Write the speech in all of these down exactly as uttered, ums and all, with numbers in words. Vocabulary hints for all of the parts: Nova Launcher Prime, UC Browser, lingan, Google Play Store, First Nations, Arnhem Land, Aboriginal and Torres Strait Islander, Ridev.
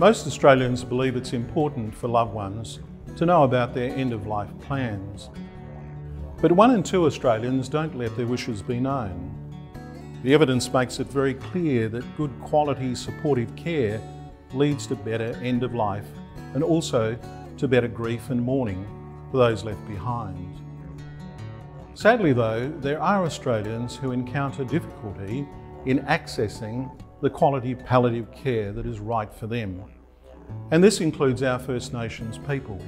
Most Australians believe it's important for loved ones to know about their end-of-life plans. But one in two Australians don't let their wishes be known. The evidence makes it very clear that good quality supportive care leads to better end-of-life and also to better grief and mourning for those left behind. Sadly though, there are Australians who encounter difficulty in accessing the quality palliative care that is right for them. And this includes our First Nations people.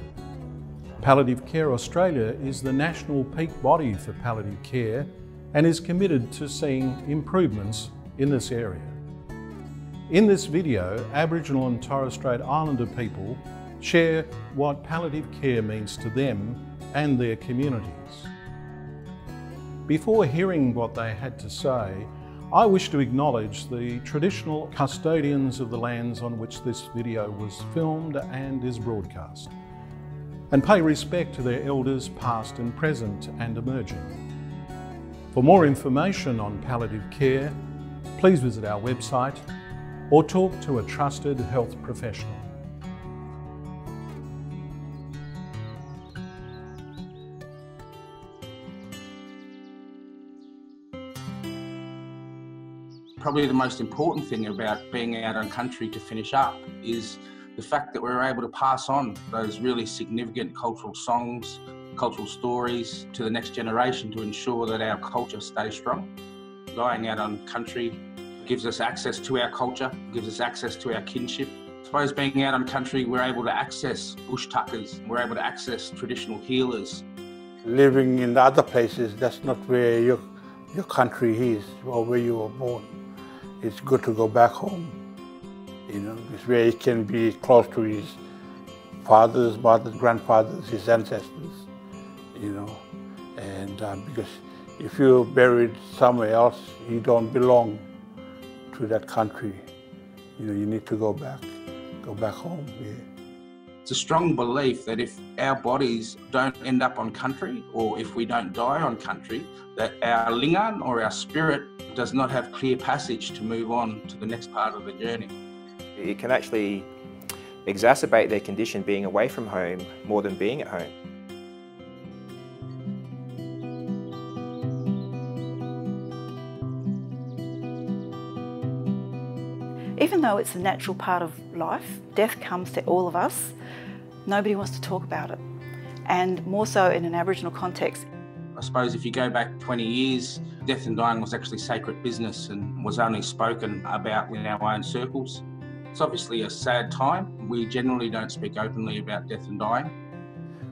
Palliative Care Australia is the national peak body for palliative care and is committed to seeing improvements in this area. In this video, Aboriginal and Torres Strait Islander people share what palliative care means to them and their communities. Before hearing what they had to say, I wish to acknowledge the traditional custodians of the lands on which this video was filmed and is broadcast, and pay respect to their elders past and present and emerging. For more information on palliative care, please visit our website or talk to a trusted health professional. Probably the most important thing about being out on country to finish up is the fact that we're able to pass on those really significant cultural songs, cultural stories to the next generation to ensure that our culture stays strong. Going out on country gives us access to our culture, gives us access to our kinship. I suppose being out on country, we're able to access bush tuckers, we're able to access traditional healers. Living in other places, that's not where your, your country is or where you were born. It's good to go back home, you know, it's where he can be close to his fathers, mothers, grandfathers, his ancestors, you know, and um, because if you're buried somewhere else, you don't belong to that country. You know, you need to go back, go back home. Yeah. It's a strong belief that if our bodies don't end up on country, or if we don't die on country, that our lingan or our spirit does not have clear passage to move on to the next part of the journey. It can actually exacerbate their condition being away from home more than being at home. Even though it's a natural part of life, death comes to all of us, nobody wants to talk about it, and more so in an Aboriginal context. I suppose if you go back twenty years, death and dying was actually sacred business and was only spoken about in our own circles. It's obviously a sad time. We generally don't speak openly about death and dying.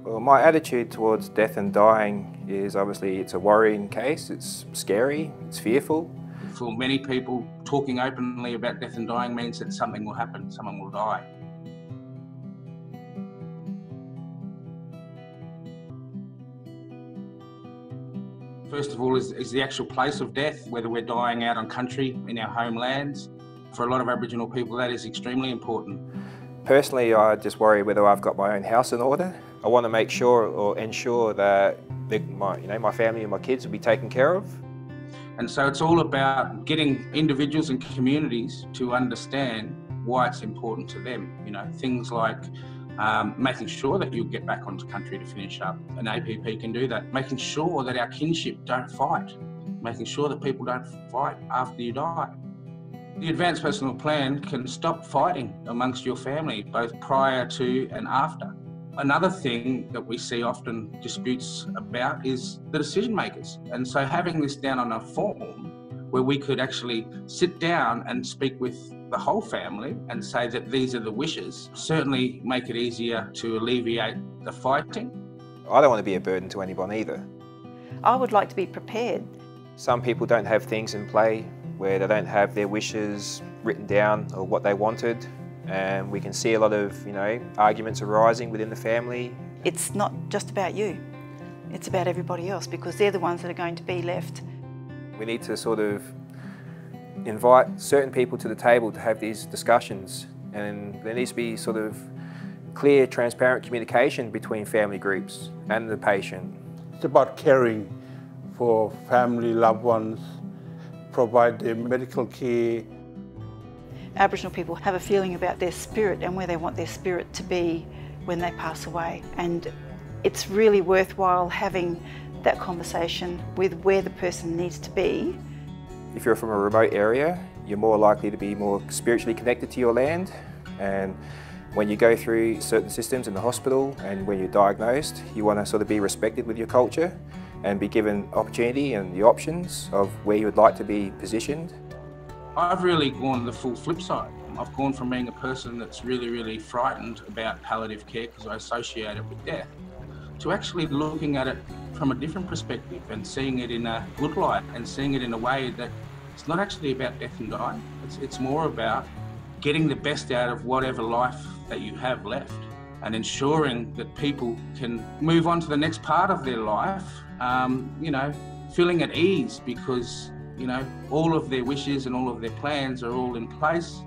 Well, my attitude towards death and dying is obviously it's a worrying case, it's scary, it's fearful. For many people, talking openly about death and dying means that something will happen, someone will die. First of all is, is the actual place of death, whether we're dying out on country, in our homelands. For a lot of Aboriginal people, that is extremely important. Personally, I just worry whether I've got my own house in order. I want to make sure or ensure that the, my, you know, my family and my kids will be taken care of. And so it's all about getting individuals and communities to understand why it's important to them. You know, things like Um, making sure that you get back onto country to finish up. An A P P can do that. Making sure that our kinship don't fight. Making sure that people don't fight after you die. The Advanced Personal Plan can stop fighting amongst your family, both prior to and after. Another thing that we see often disputes about is the decision makers. And so having this down on a form where we could actually sit down and speak with the whole family and say that these are the wishes, certainly make it easier to alleviate the fighting. I don't want to be a burden to anyone either. I would like to be prepared. Some people don't have things in play where they don't have their wishes written down or what they wanted, and we can see a lot of, you know, arguments arising within the family. It's not just about you, it's about everybody else because they're the ones that are going to be left. We need to sort of invite certain people to the table to have these discussions, and there needs to be sort of clear, transparent communication between family groups and the patient. It's about caring for family, loved ones, provide their medical care. Aboriginal people have a feeling about their spirit and where they want their spirit to be when they pass away. And it's really worthwhile having that conversation with where the person needs to be. If you're from a remote area, you're more likely to be more spiritually connected to your land, and when you go through certain systems in the hospital and when you're diagnosed, you want to sort of be respected with your culture and be given opportunity and the options of where you would like to be positioned. I've really gone the full flip side. I've gone from being a person that's really, really frightened about palliative care because I associate it with death, to actually looking at it from a different perspective and seeing it in a good light and seeing it in a way that it's not actually about death and dying. It's, it's more about getting the best out of whatever life that you have left and ensuring that people can move on to the next part of their life, um, you know, feeling at ease because, you know, all of their wishes and all of their plans are all in place.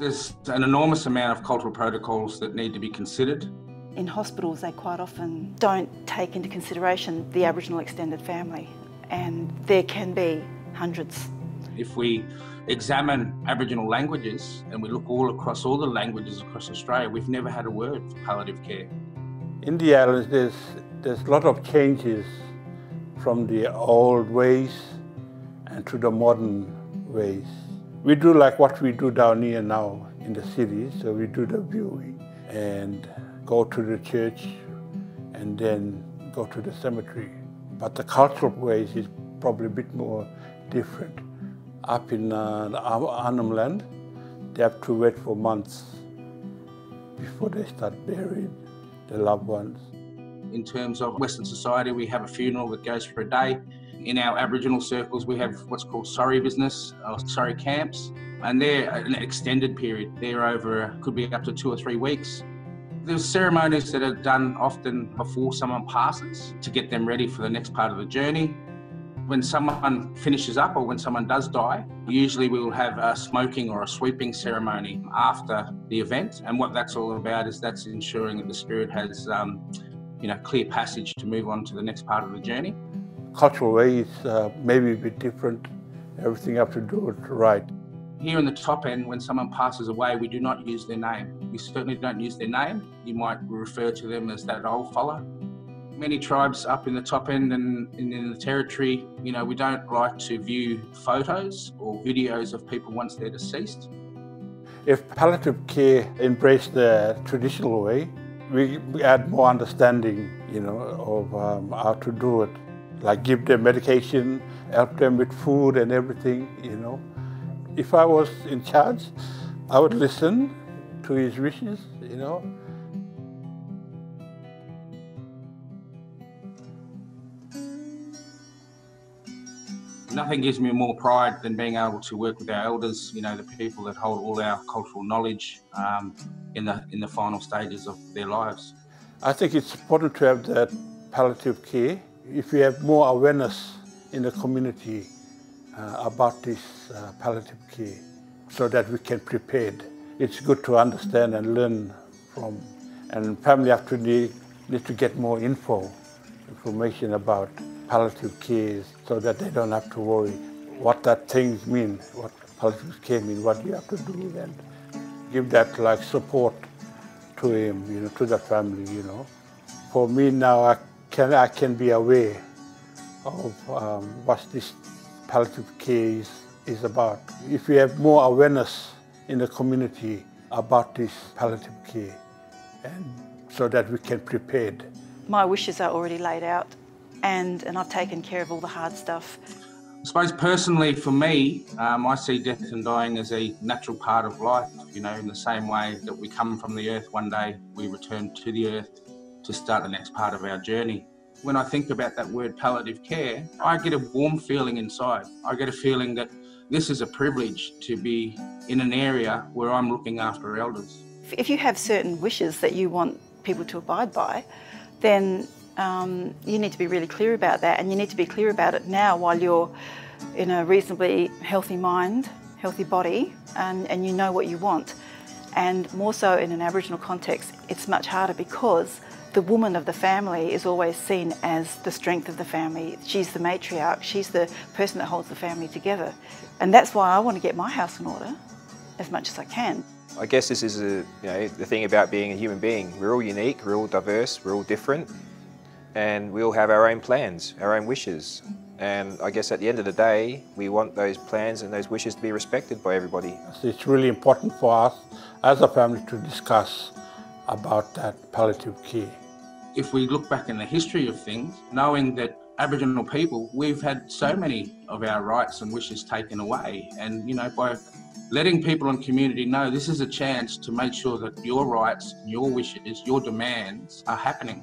There's an enormous amount of cultural protocols that need to be considered. In hospitals, they quite often don't take into consideration the Aboriginal extended family, and there can be hundreds. If we examine Aboriginal languages and we look all across all the languages across Australia, we've never had a word for palliative care. In the islands, there's, there's a lot of changes from the old ways and to the modern ways. We do like what we do down here now in the city, so we do the viewing and go to the church and then go to the cemetery. But the cultural ways is probably a bit more different. Up in uh, the Arnhem Land, they have to wait for months before they start burying their loved ones. In terms of Western society, we have a funeral that goes for a day. In our Aboriginal circles, we have what's called sorry business, or sorry camps, and they're an extended period. They're over, could be up to two or three weeks. There's ceremonies that are done often before someone passes to get them ready for the next part of the journey. When someone finishes up or when someone does die, usually we will have a smoking or a sweeping ceremony after the event. And what that's all about is that's ensuring that the spirit has, um, you know, clear passage to move on to the next part of the journey. Cultural way is uh, maybe a bit different. Everything you have to do it right. Here in the top end, when someone passes away, we do not use their name. We certainly don't use their name. You might refer to them as that old fella. Many tribes up in the top end and in the territory, you know, we don't like to view photos or videos of people once they're deceased. If palliative care embraced the traditional way, we had more understanding, you know, of um, how to do it. Like give them medication, help them with food and everything, you know. If I was in charge, I would listen to his wishes, you know. Nothing gives me more pride than being able to work with our elders, you know, the people that hold all our cultural knowledge um, in the, in the final stages of their lives. I think it's important to have that palliative care. If we have more awareness in the community uh, about this uh, palliative care, so that we can prepare, it's good to understand and learn from. And family have to need, need to get more info, information about palliative care, so that they don't have to worry what that things mean, what palliative care means, what you have to do, and give that like support to him, you know, to the family, you know. For me now, I Can, I can be aware of um, what this palliative care is, is about. If we have more awareness in the community about this palliative care, and so that we can prepare. My wishes are already laid out, and, and I've taken care of all the hard stuff. I suppose personally for me, um, I see death and dying as a natural part of life, you know, in the same way that we come from the earth, one day we return to the earth to start the next part of our journey. When I think about that word palliative care, I get a warm feeling inside. I get a feeling that this is a privilege to be in an area where I'm looking after elders. If you have certain wishes that you want people to abide by, then um, you need to be really clear about that, and you need to be clear about it now while you're in a reasonably healthy mind, healthy body, and, and you know what you want. And more so in an Aboriginal context, it's much harder because the woman of the family is always seen as the strength of the family. She's the matriarch, she's the person that holds the family together. And that's why I want to get my house in order as much as I can. I guess this is a, you know, the thing about being a human being. We're all unique, we're all diverse, we're all different, and we all have our own plans, our own wishes. And I guess at the end of the day, we want those plans and those wishes to be respected by everybody. So it's really important for us as a family to discuss about that palliative care. If we look back in the history of things, knowing that Aboriginal people, we've had so many of our rights and wishes taken away. And, you know, by letting people in community know this is a chance to make sure that your rights, your wishes, your demands are happening.